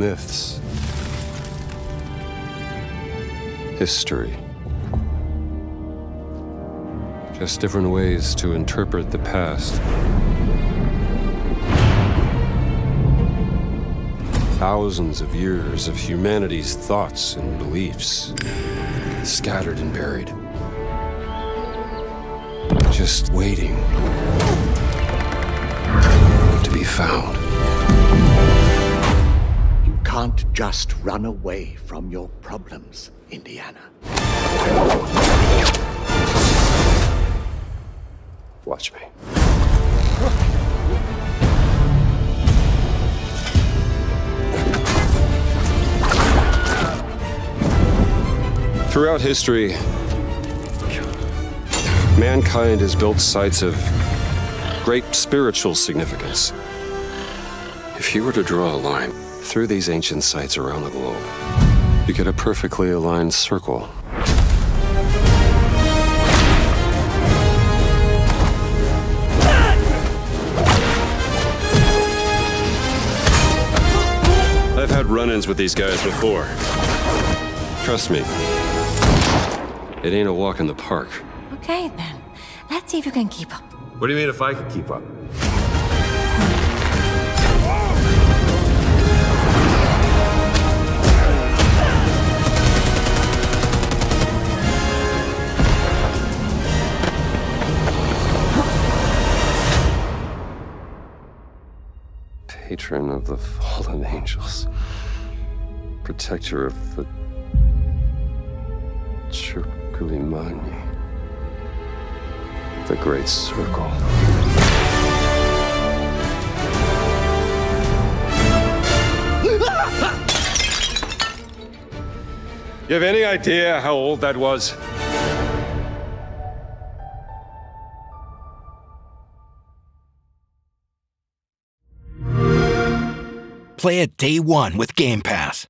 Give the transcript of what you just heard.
myths, history. Just different ways to interpret the past. Thousands of years of humanity's thoughts and beliefs, scattered and buried. Just waiting to be found. You can't just run away from your problems, Indiana. Watch me. Throughout history, mankind has built sites of great spiritual significance. If you were to draw a line through these ancient sites around the globe, you get a perfectly aligned circle. I've had run-ins with these guys before. Trust me, it ain't a walk in the park. Okay, then. Let's see if you can keep up. What do you mean if I could keep up? Patron of the fallen angels. Protector of the Chukulimani. The Great Circle. You have any idea how old that was? Play it day one with Game Pass.